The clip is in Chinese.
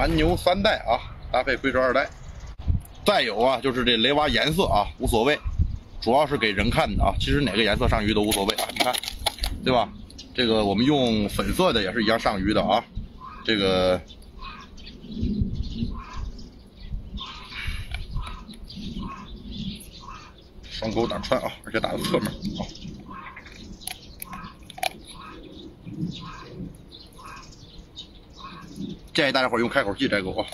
蛮牛三代啊，搭配龟蛇二代。再有啊，就是这雷蛙颜色啊，无所谓，主要是给人看的啊。其实哪个颜色上鱼都无所谓啊，你看，对吧？这个我们用粉色的也是一样上鱼的啊。这个双钩打穿啊，而且打到侧面啊。 建议大家伙用开口器摘钩啊。